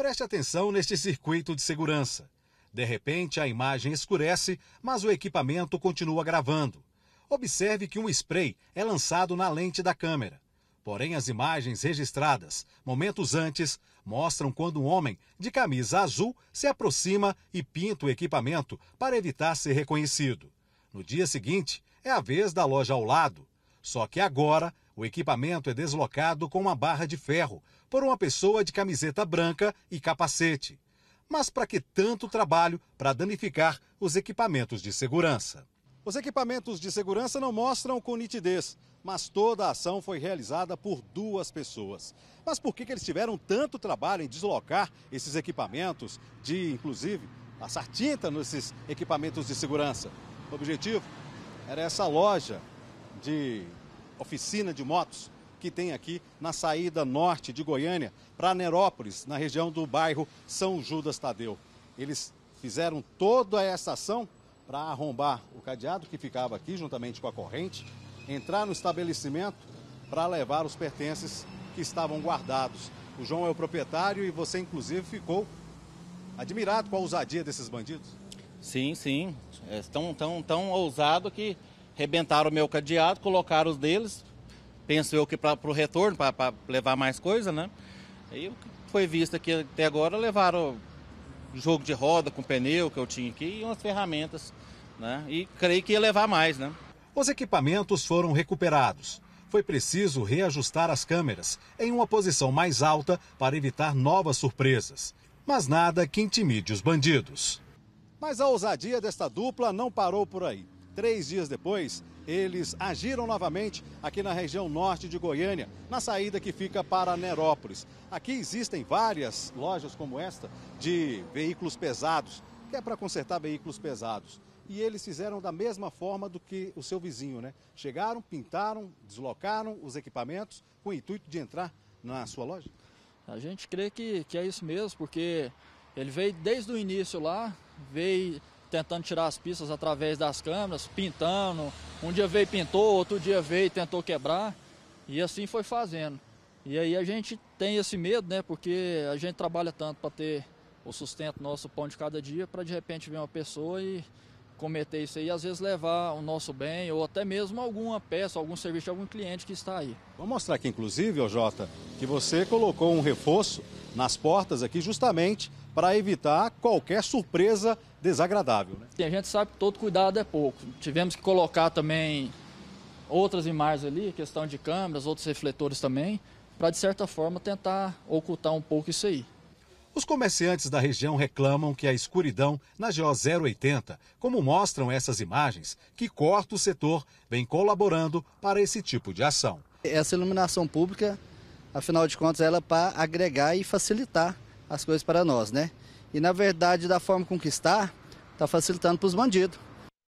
Preste atenção neste circuito de segurança. De repente, a imagem escurece, mas o equipamento continua gravando. Observe que um spray é lançado na lente da câmera. Porém, as imagens registradas momentos antes mostram quando um homem de camisa azul se aproxima e pinta o equipamento para evitar ser reconhecido. No dia seguinte, é a vez da loja ao lado. Só que agora, o equipamento é deslocado com uma barra de ferro por uma pessoa de camiseta branca e capacete. Mas para que tanto trabalho para danificar os equipamentos de segurança? Os equipamentos de segurança não mostram com nitidez, mas toda a ação foi realizada por duas pessoas. Mas por que eles tiveram tanto trabalho em deslocar esses equipamentos, de inclusive passar tinta nesses equipamentos de segurança? O objetivo era essa loja de oficina de motos que tem aqui na saída norte de Goiânia para Nerópolis, na região do bairro São Judas Tadeu. Eles fizeram toda essa ação para arrombar o cadeado que ficava aqui juntamente com a corrente, entrar no estabelecimento para levar os pertences que estavam guardados. O João é o proprietário e você, inclusive, ficou admirado com a ousadia desses bandidos? Sim. É tão ousado que rebentaram o meu cadeado, colocaram os deles. Penso eu que para o retorno, para levar mais coisa, né? Aí o que foi visto aqui até agora, levaram jogo de roda com pneu que eu tinha aqui e umas ferramentas, né? E creio que ia levar mais, né? Os equipamentos foram recuperados. Foi preciso reajustar as câmeras em uma posição mais alta para evitar novas surpresas. Mas nada que intimide os bandidos. Mas a ousadia desta dupla não parou por aí. 3 dias depois, eles agiram novamente aqui na região norte de Goiânia, na saída que fica para Nerópolis. Aqui existem várias lojas como esta de veículos pesados, que é para consertar veículos pesados. E eles fizeram da mesma forma do que o seu vizinho, né? Chegaram, pintaram, deslocaram os equipamentos com o intuito de entrar na sua loja? A gente crê que é isso mesmo, porque ele veio desde o início lá, veio tentando tirar as pistas através das câmeras, pintando. Um dia veio e pintou, outro dia veio e tentou quebrar. E assim foi fazendo. E aí a gente tem esse medo, né? Porque a gente trabalha tanto para ter o sustento nosso, o pão de cada dia, para de repente vir uma pessoa e cometer isso aí, às vezes levar o nosso bem ou até mesmo alguma peça, algum serviço de algum cliente que está aí. Vou mostrar aqui, inclusive, Jota, que você colocou um reforço nas portas aqui justamente para evitar qualquer surpresa desagradável, né? Sim, a gente sabe que todo cuidado é pouco. Tivemos que colocar também outras imagens ali, questão de câmeras, outros refletores também, para de certa forma tentar ocultar um pouco isso aí. Os comerciantes da região reclamam que a escuridão na GO 080, como mostram essas imagens, que corta o setor, vem colaborando para esse tipo de ação. Essa iluminação pública, afinal de contas, ela é para agregar e facilitar as coisas para nós, né? E, na verdade, da forma como está facilitando para os bandidos.